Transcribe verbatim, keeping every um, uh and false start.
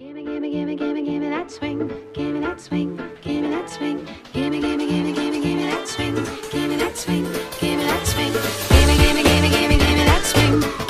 Gimme, gimme, gimme, gimme, gimme that swing. Gimme that swing. Gimme that swing. Gimme, gimme, gimme, gimme, gimme that swing. Gimme that swing. Gimme that swing. Gimme, gimme, gimme, gimme, gimme that swing.